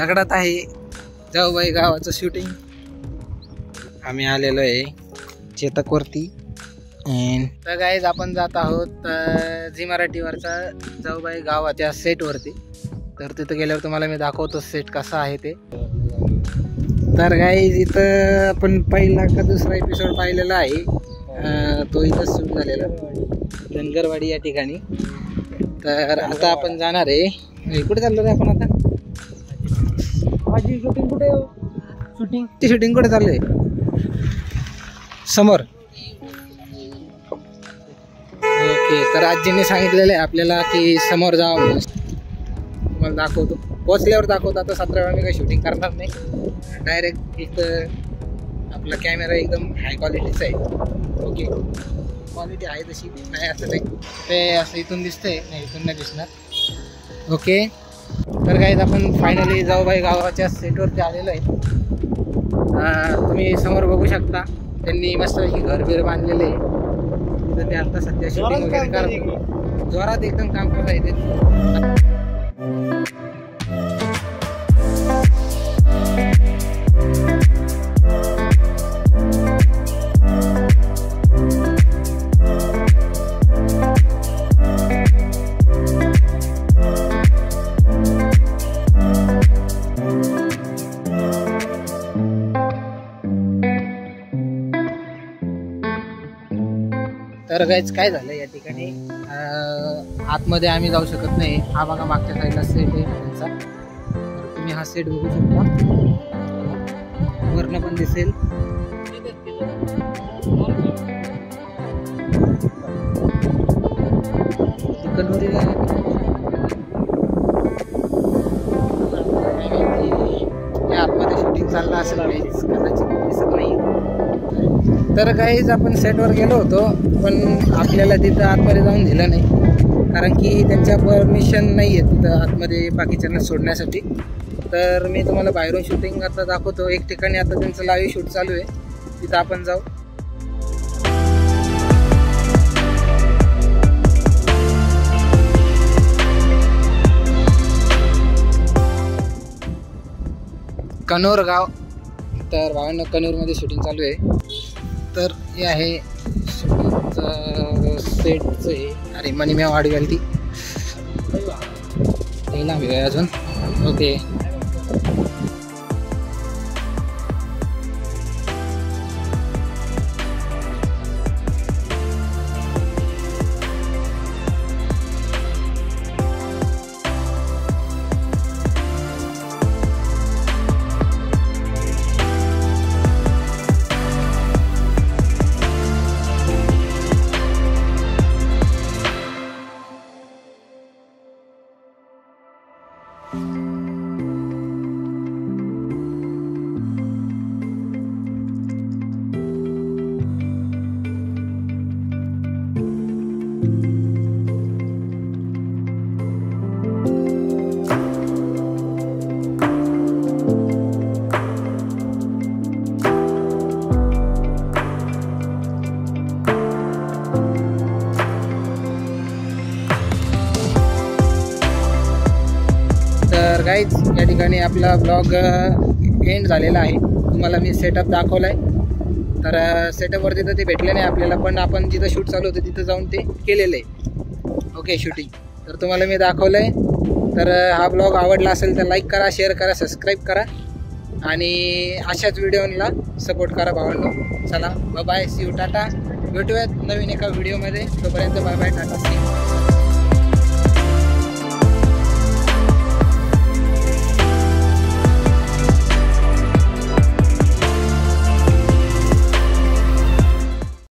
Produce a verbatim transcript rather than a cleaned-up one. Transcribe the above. दगडात आहे जाऊबाई गावाचं शूटिंग। आम्ही आलेलो आहे चेतक वरती। तर गाईज आपण जात आहोत झी मराठीवरचा जाऊबाई गावात या सेट वरती। तर तिथे गेल्यावर तुम्हाला मी दाखवतो सेट कसा आहे ते। तर गाईज इथं आपण पहिला का दुसरा एपिसोड पाहिलेला आहे, तो इथं शूट झालेला धनगरवाडी या ठिकाणी। तर आता आपण जाणार आहे, कुठे चाललो रे आपण आता? माझी शूटिंग कुठे? शूटिंग ती शूटिंग कुठे चालू आहे? समोर। ओके, तर आजीने सांगितलेलं आहे आपल्याला की समोर जाऊ, तुम्हाला दाखवतो पोहोचल्यावर दाखवतो। आता सतरा वेळा मी काही शूटिंग करणार नाही, डायरेक्ट इथं आपला कॅमेरा एकदम हाय क्वालिटीचा आहे। ओके, क्वालिटी आहे तशी नाही असं नाही, ते असं इथून दिसतंय, नाही इथून नाही दिसणार। ओके, तर गाईज आपण फायनली जाऊबाई गावाच्या सेटवरती आलेलो आहे। तुम्ही समोर बघू शकता त्यांनी मस्तपैकी घर बीर बांधलेले आहे, तर ते आता सध्या शूटिंग वगैरे करतात, जोरात एकदम काम करत आहेत। तर गाईज काय झालं या ठिकाणी आतमध्ये आम्ही जाऊ शकत नाही। हा बघा मागच्या साईडला सेट आहे त्यांचा, तुम्ही हा सेट बघू शकता, वरनं पण दिसेल। आतमध्ये शूटिंग चाललं असेल गाईज, कदाचित दिसत नाही। तर गाईज आपण सेटवर गेलो होतो, पण आपल्याला तिथं आतमध्ये जाऊन दिलं नाही, कारण की त्यांच्या परमिशन नाही आहे तिथं आतमध्ये बाकीच्यांना सोडण्यासाठी। तर मी तुम्हाला बाहेरून शूटिंग आता दाखवतो एक ठिकाणी, आता त्यांचं लाईव्ह शूट चालू आहे, तिथं आपण जाऊ। कनोर गाव, तर भावांना कनोरमध्ये शूटिंग चालू आहे। तर हे आहे सेटचं हे, अरे मनी मी वाढ गेली ती ना मी अजून। ओके, तर गाईज या ठिकाणी आपला ब्लॉग एंड झालेला आहे। तुम्हाला मी सेटअप दाखवला आहे, तर सेटअपवरती तर ते भेटले नाही आपल्याला, पण आपण जिथं शूट चालू होतं तिथं जाऊन ते केलेलं आहे। ओके शूटिंग, तर तुम्हाला मी दाखवलं आहे। तर हा ब्लॉग आवडला असेल तर लाईक करा, शेअर करा, सबस्क्राईब करा आणि अशाच व्हिडिओला सपोर्ट करा भावांनो। चला bye bye, see you, tata, भेटूयात नवीन एका व्हिडिओमध्ये। तोपर्यंत bye bye, tata, see you.